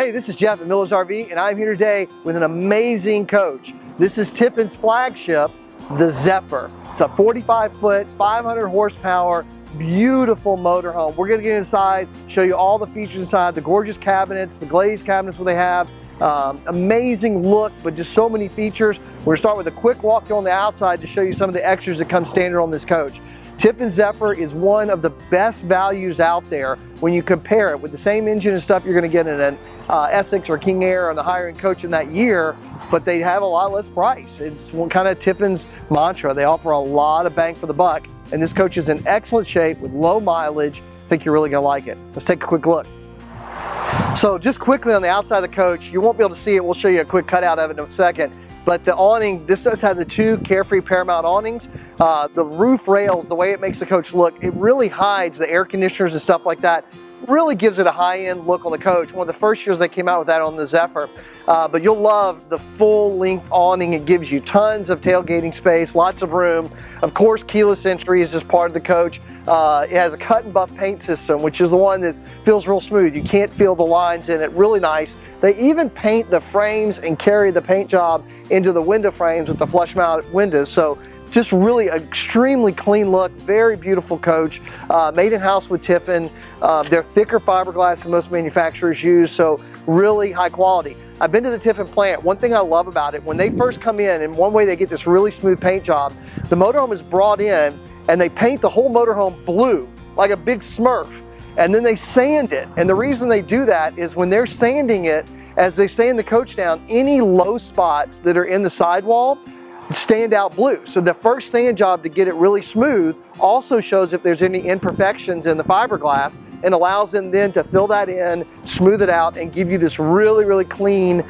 Hey, this is Jeff at Miller's RV, and I'm here today with an amazing coach. This is Tiffin's flagship, the Zephyr. It's a 45-foot, 500-horsepower, beautiful motorhome. We're gonna get inside, show you all the features inside, the gorgeous cabinets, the glazed cabinets what they have. Amazing look, but just so many features. We're gonna start with a quick walk on the outside to show you some of the extras that come standard on this coach. Tiffin Zephyr is one of the best values out there when you compare it with the same engine and stuff you're going to get in an Essex or King Air on the higher end coach in that year, but they have a lot less price. It's one kind of Tiffin's mantra. They offer a lot of bang for the buck, and this coach is in excellent shape with low mileage. I think you're really going to like it. Let's take a quick look. So just quickly on the outside of the coach, you won't be able to see it. We'll show you a quick cutout of it in a second. But the awning, this does have the two Carefree Paramount awnings. The roof rails, the way it makes the coach look, it really hides the air conditioners and stuff like that. Really gives it a high-end look on the coach. One of the first years they came out with that on the Zephyr. But you'll love the full-length awning. It gives you tons of tailgating space, lots of room. Of course, keyless entry is just part of the coach. It has a cut and buff paint system, which is the one that feels real smooth. You can't feel the lines in it. Really nice. They even paint the frames and carry the paint job into the window frames with the flush-mounted windows. So just really extremely clean look, very beautiful coach, made in house with Tiffin. They're thicker fiberglass than most manufacturers use, so really high quality. I've been to the Tiffin plant. One thing I love about it, when they first come in, and one way they get this really smooth paint job, the motorhome is brought in and they paint the whole motorhome blue, like a big Smurf, and then they sand it. And the reason they do that is when they're sanding it, as they sand the coach down, any low spots that are in the sidewall stand out blue. So the first sand job to get it really smooth also shows if there's any imperfections in the fiberglass and allows them then to fill that in, smooth it out, and give you this really, really clean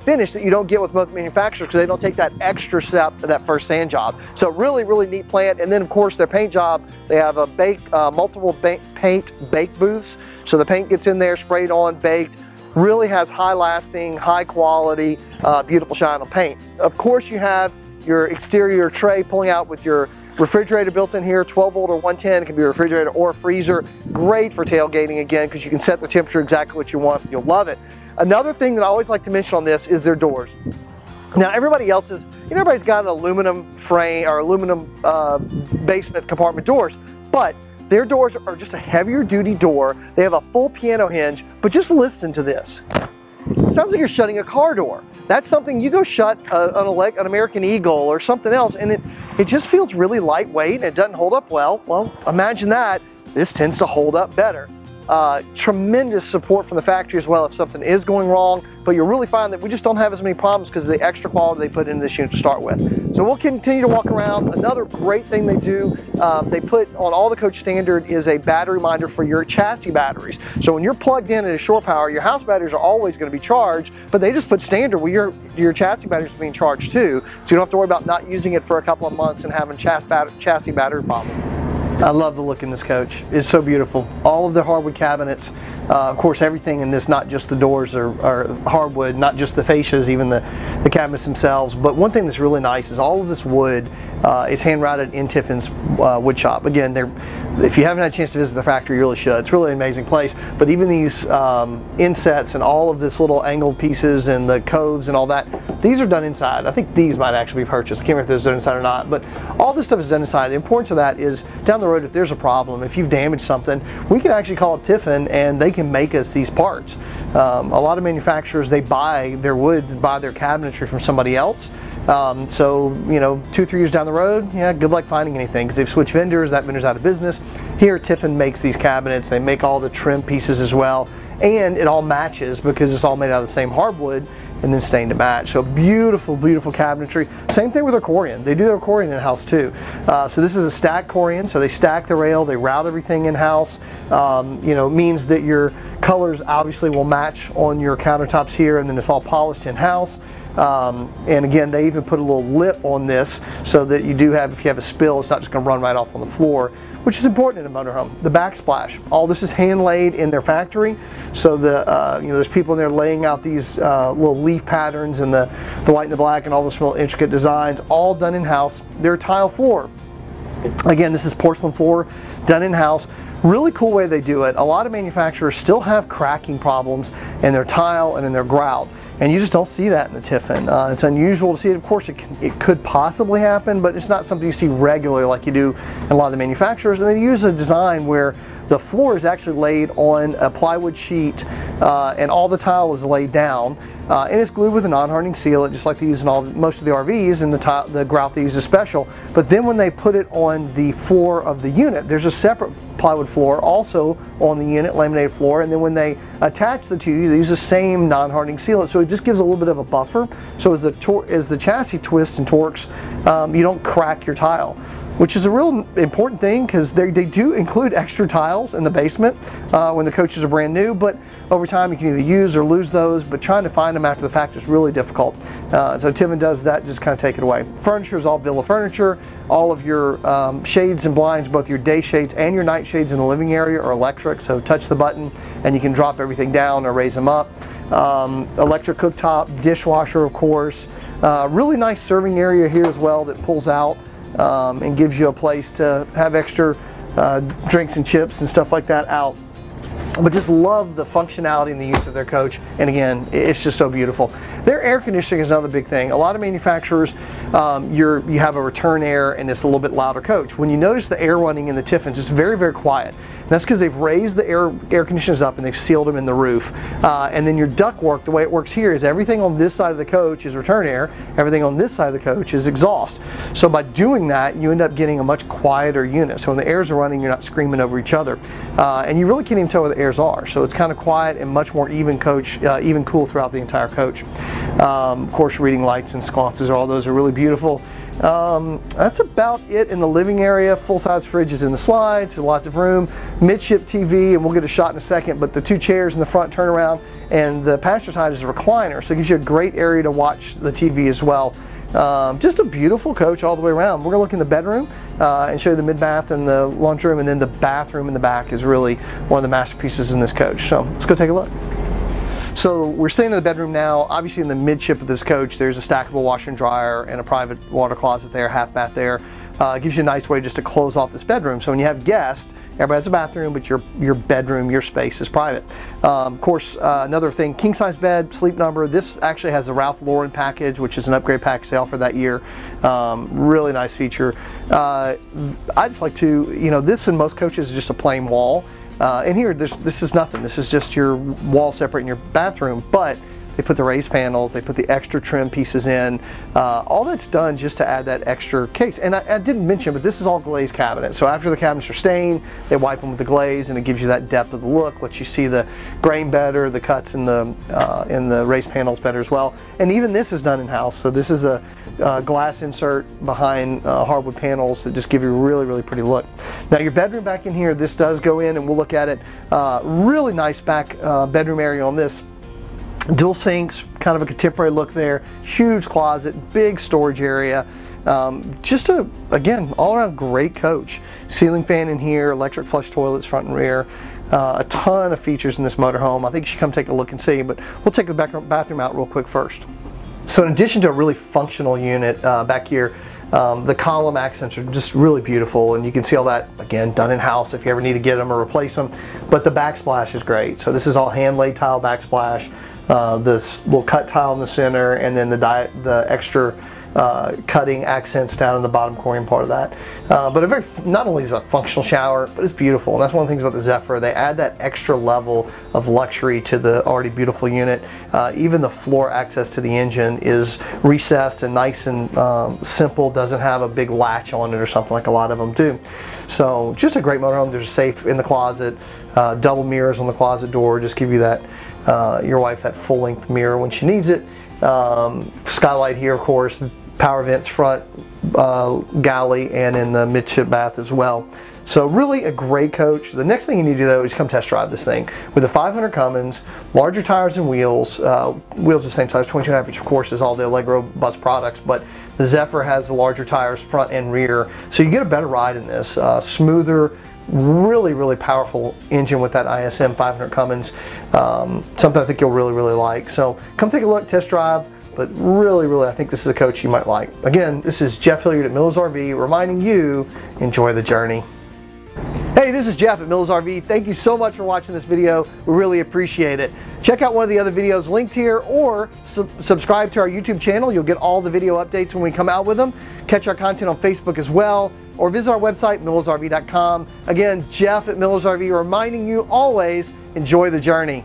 finish that you don't get with most manufacturers because they don't take that extra step of that first sand job. So really, really neat plant. And then of course their paint job, they have a multiple paint bake booths. So the paint gets in there, sprayed on, baked. Really has high lasting, high quality, beautiful shine on paint. Of course you have your exterior tray pulling out with your refrigerator built in here, 12 volt or 110, it can be a refrigerator or a freezer. Great for tailgating again, because you can set the temperature exactly what you want, you'll love it. Another thing that I always like to mention on this is their doors. Now everybody else's, you know, everybody's got an aluminum frame or aluminum basement compartment doors, but their doors are just a heavier duty door. They have a full piano hinge, but just listen to this. It sounds like you're shutting a car door. That's something you go shut an American Eagle or something else, and it just feels really lightweight and it doesn't hold up well. Well, imagine that. This tends to hold up better. Tremendous support from the factory as well if something is going wrong, but you'll really find that we just don't have as many problems because of the extra quality they put into this unit to start with. So we'll continue to walk around. Another great thing they do, they put on all the coach standard is a battery minder for your chassis batteries. So when you're plugged in at a shore power, your house batteries are always going to be charged, but they just put standard where your chassis batteries are being charged too, so you don't have to worry about not using it for a couple of months and having chassis battery problems. I love the look in this coach. It's so beautiful. All of the hardwood cabinets, of course everything in this, not just the doors are hardwood, not just the fascias, even the cabinets themselves. But one thing that's really nice is all of this wood is handwritten in Tiffin's wood shop. Again, if you haven't had a chance to visit the factory, you really should. It's really an amazing place. But even these insets and all of this little angled pieces and the coves and all that, these are done inside. I think these might actually be purchased. I can't remember if those are done inside or not, but all this stuff is done inside. The importance of that is down the road, if there's a problem, if you've damaged something, we can actually call up Tiffin and they can make us these parts. A lot of manufacturers, they buy their woods and buy their cabinetry from somebody else. So, you know, 2-3 years down the road, yeah, good luck finding anything because they've switched vendors, that vendor's out of business. Here, Tiffin makes these cabinets. They make all the trim pieces as well. And it all matches because it's all made out of the same hardwood and then stained to match. So beautiful, beautiful cabinetry. Same thing with their Corian. They do their Corian in-house too. So this is a stacked Corian. So they stack the rail, they route everything in-house. You know, means that your colors obviously will match on your countertops here, and then it's all polished in-house. And again, they even put a little lip on this so that you do have, if you have a spill, it's not just gonna run right off on the floor, which is important in a motorhome. The backsplash, all this is hand laid in their factory. So the, you know, there's people in there laying out these little leaf patterns and the white and the black and all those little intricate designs, all done in-house. Their tile floor. Again, this is porcelain floor done in-house. Really cool way they do it. A lot of manufacturers still have cracking problems in their tile and in their grout, and you just don't see that in the Tiffin. It's unusual to see it. Of course, it could possibly happen, but it's not something you see regularly like you do in a lot of the manufacturers. And they use a design where the floor is actually laid on a plywood sheet and all the tile is laid down. And it's glued with a non-hardening sealant, just like they use in most of the RVs, and the grout they use is special. But then when they put it on the floor of the unit, there's a separate plywood floor also on the unit, laminated floor, and then when they attach the two, they use the same non-hardening sealant. So it just gives a little bit of a buffer. So as the chassis twists and torques, you don't crack your tile, which is a real important thing, because they do include extra tiles in the basement when the coaches are brand new, but over time you can either use or lose those, but trying to find them after the fact is really difficult. So Tiffin does that, just kind of take it away. Furniture is all Villa furniture. All of your shades and blinds, both your day shades and your night shades in the living area, are electric, so touch the button and you can drop everything down or raise them up. Electric cooktop, dishwasher of course. Really nice serving area here as well that pulls out and gives you a place to have extra drinks and chips and stuff like that out. But just love the functionality and the use of their coach, and again, it's just so beautiful. Their air conditioning is another big thing. A lot of manufacturers, you have a return air and it's a little bit louder coach. When you notice the air running in the Tiffins, it's very, very quiet. And that's because they've raised the air conditioners up and they've sealed them in the roof. And then your ductwork, the way it works here is everything on this side of the coach is return air, everything on this side of the coach is exhaust. So by doing that, you end up getting a much quieter unit. So when the airs are running, you're not screaming over each other. And you really can't even tell where the airs are. So it's kind of quiet and much more even coach, even cool throughout the entire coach. Of course, reading lights and sconces, all those are really beautiful. That's about it in the living area. Full-size fridge is in the slide, so lots of room. Midship TV, and we'll get a shot in a second, but the two chairs in the front turn around, and the passenger side is a recliner, so it gives you a great area to watch the TV as well. Just a beautiful coach all the way around. We're going to look in the bedroom and show you the mid-bath and the lunchroom, and then the bathroom in the back is really one of the masterpieces in this coach. So let's go take a look. So we're staying in the bedroom now. Obviously in the midship of this coach, there's a stackable washer and dryer and a private water closet there, half bath there. It gives you a nice way just to close off this bedroom. So when you have guests, everybody has a bathroom, but your bedroom, your space is private. Of course, another thing, king size bed, Sleep Number. This actually has the Ralph Lauren package, which is an upgrade package sale for that year. Really nice feature. I just like to, this in most coaches is just a plain wall. And here, this is nothing. This is just your wall separating your bathroom, but they put the raised panels, they put the extra trim pieces in. All that's done just to add that extra case. And I didn't mention, but this is all glazed cabinets. So after the cabinets are stained, they wipe them with the glaze, and it gives you that depth of the look, lets you see the grain better, the cuts in the raised panels better as well. And even this is done in-house. So this is a glass insert behind hardwood panels that just give you a really, really pretty look. Now your bedroom back in here, this does go in, and we'll look at it. Really nice back bedroom area on this. Dual sinks, kind of a contemporary look there, huge closet, big storage area. Just again, all around great coach. Ceiling fan in here, electric flush toilets front and rear. A ton of features in this motorhome. I think you should come take a look and see, but we'll take the bathroom out real quick first. So in addition to a really functional unit back here, the column accents are just really beautiful, and you can see all that, again, done in-house if you ever need to get them or replace them. But the backsplash is great. So this is all hand-laid tile backsplash, this little cut tile in the center, and then the extra cutting accents down in the bottom Corian part of that. But not only is it a functional shower, but it's beautiful. And that's one of the things about the Zephyr. They add that extra level of luxury to the already beautiful unit. Even the floor access to the engine is recessed and nice and simple. Doesn't have a big latch on it or something like a lot of them do. So just a great motorhome. There's a safe in the closet. Double mirrors on the closet door. Just give you that, your wife, that full-length mirror when she needs it. Skylight here, of course, power vents front galley and in the midship bath as well. So really a great coach. The next thing you need to do though is come test drive this thing. With the 500 Cummins, larger tires and wheels, wheels the same size, 22.5, which of course is all the Allegro Bus products, but the Zephyr has the larger tires front and rear, so you get a better ride in this. Smoother, really, really powerful engine with that ISM 500 Cummins. Something I think you'll really, really like. So come take a look, test drive, but really, really, I think this is a coach you might like. Again, this is Jeff Hilliard at Miller's RV reminding you, enjoy the journey. Hey, this is Jeff at Mills RV. Thank you so much for watching this video. We really appreciate it. Check out one of the other videos linked here, or subscribe to our YouTube channel. You'll get all the video updates when we come out with them. Catch our content on Facebook as well, or visit our website, millersrv.com. Again, Jeff at Miller's RV reminding you always, enjoy the journey.